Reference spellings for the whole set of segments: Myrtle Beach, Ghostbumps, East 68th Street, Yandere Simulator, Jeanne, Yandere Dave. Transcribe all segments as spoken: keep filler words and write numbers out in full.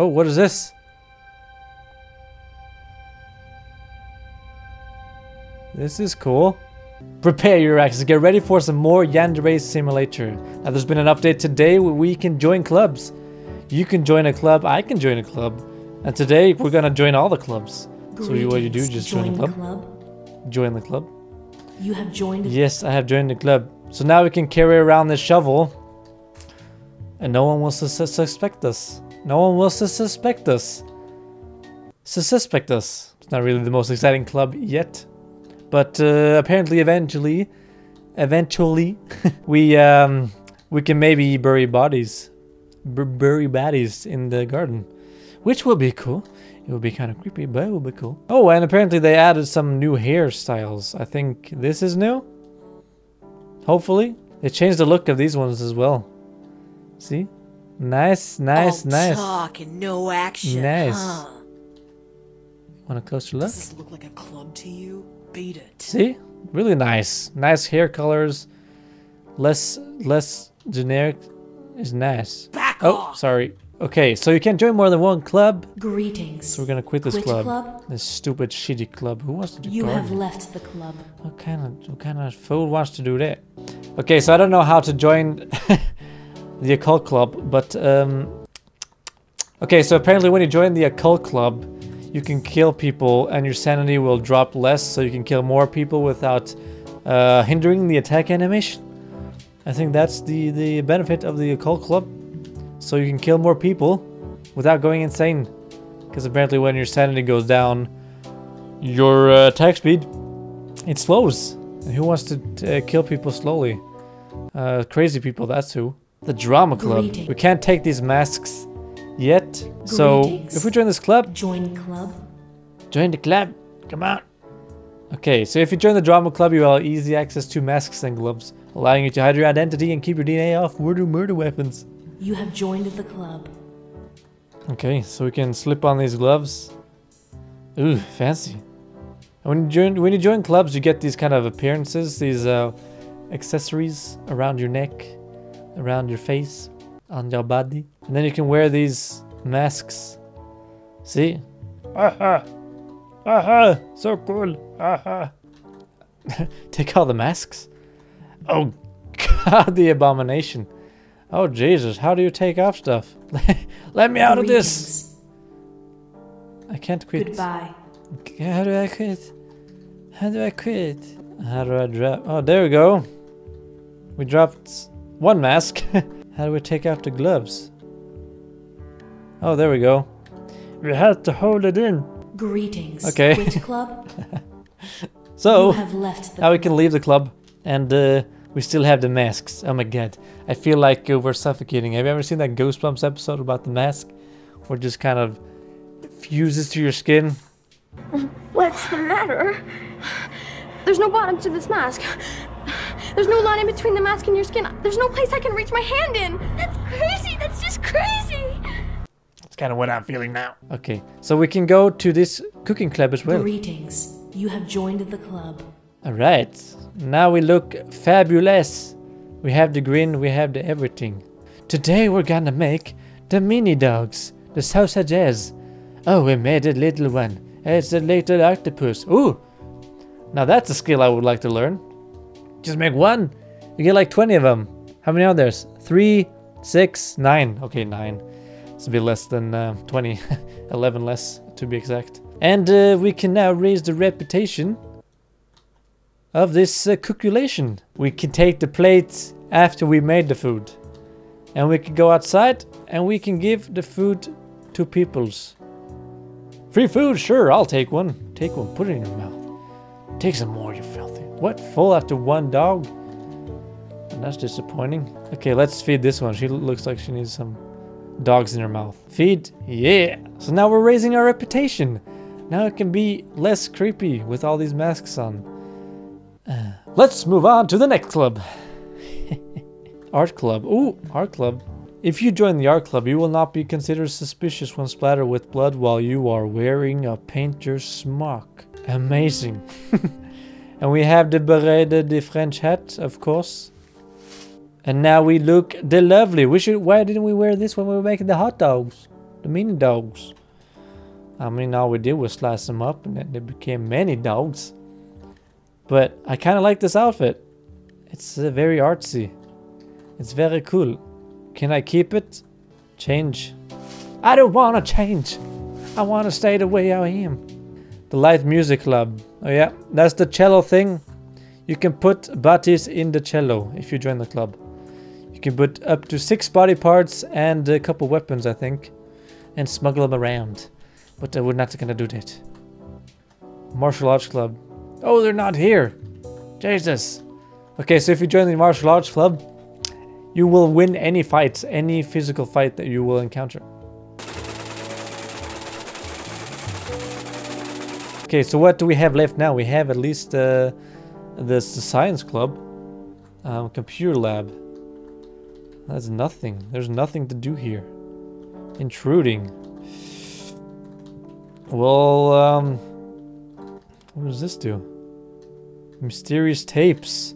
Oh, what is this? This is cool. Prepare your axes, get ready for some more Yandere Simulator. Now there's been an update today where we can join clubs. You can join a club, I can join a club. And today we're gonna join all the clubs. Greetings. So what you do, just join, join the club. club. Join the club. You have joined? Yes, I have joined the club. So now we can carry around this shovel. And no one will sus suspect us. No one will sus suspect us. Sus suspect us. It's not really the most exciting club yet. But uh, apparently eventually, eventually, we um, we can maybe bury bodies, B bury baddies in the garden, which will be cool. It will be kind of creepy, but it will be cool. Oh, and apparently they added some new hairstyles. I think this is new. Hopefully. They changed the look of these ones as well. See? Nice, nice, All nice. Talk and no action. Nice. Huh? Want a closer look? Does this look like a club to you? Beat it. See? Really nice. Nice hair colors. Less less generic is nice. Back oh, off. sorry. Okay, so you can join more than one club. Greetings. So we're gonna quit this quit club. club. This stupid shitty club. Who wants to do that? You garden? have left the club. What kind of what kind of fool wants to do that? Okay, so I don't know how to join the occult club, but um okay, so apparently when you join the occult club, you can kill people and your sanity will drop less, so you can kill more people without uh, hindering the attack animation. I think that's the, the benefit of the occult club. So you can kill more people without going insane. Because apparently when your sanity goes down, your uh, attack speed, it slows. And who wants to uh, kill people slowly? Uh, crazy people, that's who. The drama club. Greetings. We can't take these masks yet. Greetings. So if we join this club, join club, join the club, come on. Okay, so if you join the drama club, you will have easy access to masks and gloves, allowing you to hide your identity and keep your D N A off murder murder weapons. You have joined the club. Okay, so we can slip on these gloves. Ooh, fancy. And when you join when you join clubs, you get these kind of appearances, these uh, accessories around your neck, around your face, on your body. And then you can wear these masks. See? Aha! Aha! So cool! Aha! Take all the masks? Oh god, the abomination. Oh Jesus, how do you take off stuff? Let me out Greetings. of this! I can't quit. Goodbye. How do I quit? How do I quit? How do I drop? Oh, there we go. We dropped one mask. How do we take out the gloves? Oh, there we go. We had to hold it in. Greetings. Okay. Quit club. So have left now we can leave the club, and uh, we still have the masks. Oh my god, I feel like uh, we're suffocating. Have you ever seen that Ghostbumps episode about the mask, where it just kind of fuses to your skin? What's the matter? There's no bottom to this mask. There's no line in between the mask and your skin. There's no place I can reach my hand in. That's crazy. That's just crazy. Kind of what I'm feeling now. Okay, so we can go to this cooking club as well. Greetings. You have joined the club. All right. Now we look fabulous. We have the grin, we have the everything. Today we're gonna make the mini dogs, the sausages. Oh, we made a little one. It's a little octopus. Ooh. Now that's a skill I would like to learn. Just make one. You get like twenty of them. How many are there? Three, six, nine. Okay, nine. It's a bit less than uh, twenty, eleven less to be exact. And uh, we can now raise the reputation of this uh, cookulation. We can take the plates after we made the food. And we can go outside and we can give the food to peoples. Free food? Sure, I'll take one. Take one, put it in your mouth. Take some more, you filthy. What? Full after one dog? And that's disappointing. Okay, let's feed this one. She looks like she needs some dogs in her mouth. Feed, yeah. So now we're raising our reputation. Now it can be less creepy with all these masks on. Uh, let's move on to the next club. Art club. Ooh, art club. If you join the art club, you will not be considered suspicious when splattered with blood while you are wearing a painter's smock. Amazing. And we have the beret de the French hat, of course. And now we look the lovely. We should. Why didn't we wear this when we were making the hot dogs? the mini dogs. I mean, all we did was slice them up and then they became many dogs. But I kind of like this outfit. It's uh, very artsy. It's very cool. Can I keep it? Change. I don't want to change. I want to stay the way I am. The Light Music Club. Oh yeah, that's the cello thing. You can put bodies in the cello if you join the club. You can put up to six body parts and a couple weapons, I think, and smuggle them around. But uh, we're not gonna do that. Martial Arts Club. Oh, they're not here. Jesus. Okay, so if you join the Martial Arts Club, you will win any fights, any physical fight that you will encounter. Okay, so what do we have left now? We have at least uh, this the science club, um, computer lab. That's nothing. There's nothing to do here. Intruding. Well, um, what does this do? Mysterious tapes.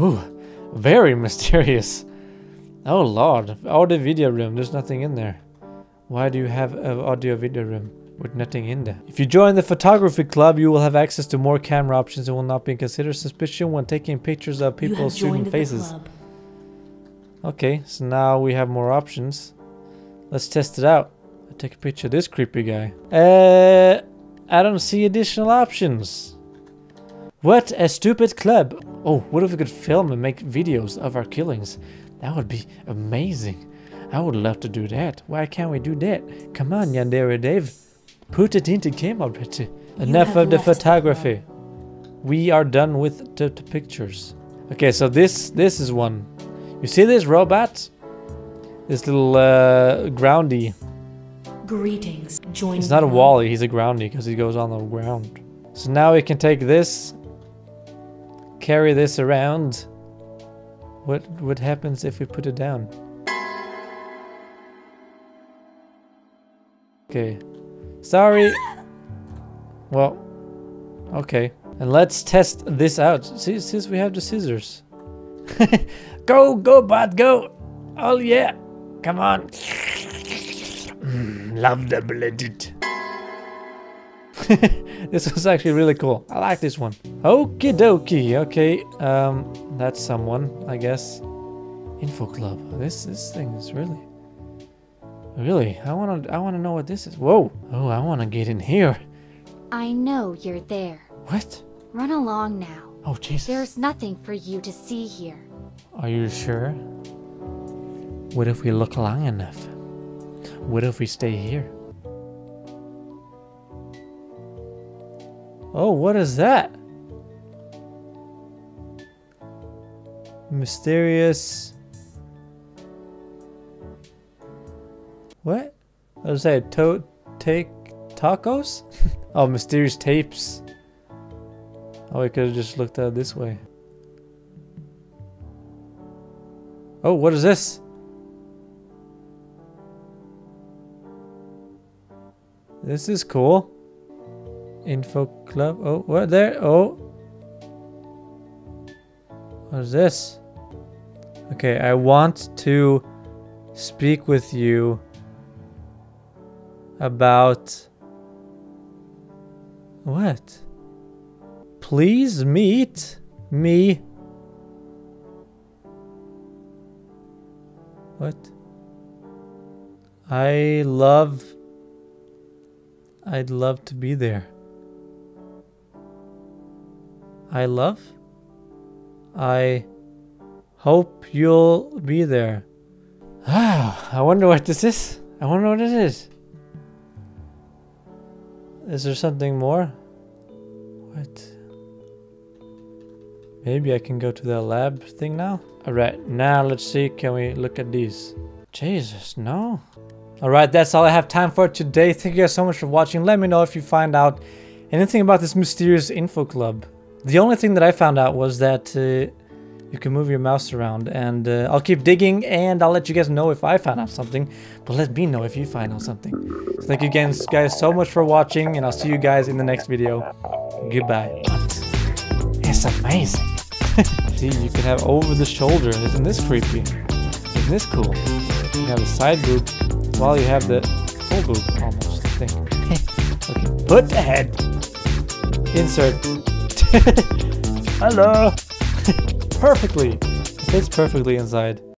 Ooh, very mysterious. Oh Lord, audio video room. There's nothing in there. Why do you have an audio video room with nothing in there? If you join the photography club, you will have access to more camera options and will not be considered suspicious when taking pictures of people's human faces. Okay, so now we have more options. Let's test it out. I'll take a picture of this creepy guy. Uh, I don't see additional options. What a stupid club. Oh, what if we could film and make videos of our killings? That would be amazing. I would love to do that. Why can't we do that? Come on, Yandere Dave. Put it into game already. Enough of the photography. We are done with the, the pictures. Okay, so this this is one. You see this robot? This little uh, groundy. Greetings. Join He's not a Wally, he's a groundy because he goes on the ground. So now we can take this, carry this around. What what happens if we put it down? Okay. Sorry. Well, okay. And let's test this out. See, since we have the scissors. Go, go, bot, go. Oh yeah. Come on. Mm, love the blended. This was actually really cool. I like this one. Okie dokie. Okay. Um, that's someone, I guess. Info club. This this thing is really. Really? I want to I want to know what this is. Whoa. Oh, I want to get in here. I know you're there. What? Run along now. Oh, Jesus. There's nothing for you to see here. Are you sure? What if we look long enough? What if we stay here? Oh, what is that? Mysterious... What? I was saying, to take tacos? Oh, mysterious tapes. Oh, I could have just looked at it this way. Oh, what is this? This is cool. Info club. Oh, what there? Oh. What is this? Okay, I want to speak with you about what? Please meet me. What? I love. I'd love to be there. I love. I hope you'll be there. Ah, I wonder what this is. I wonder what it is. Is there something more? What? Maybe I can go to the lab thing now? Alright, now let's see. Can we look at these? Jesus, no. Alright, that's all I have time for today. Thank you guys so much for watching. Let me know if you find out anything about this mysterious info club. The only thing that I found out was that uh, you can move your mouse around. And uh, I'll keep digging and I'll let you guys know if I found out something. But let me know if you find out something. So thank you again, guys, so much for watching. And I'll see you guys in the next video. Goodbye. It's amazing. See, you can have over the shoulder. Isn't this creepy? Isn't this cool? You have a side boob while you have the control boob almost, I think. Okay, put ahead. Insert. Hello. Perfectly. It fits perfectly inside.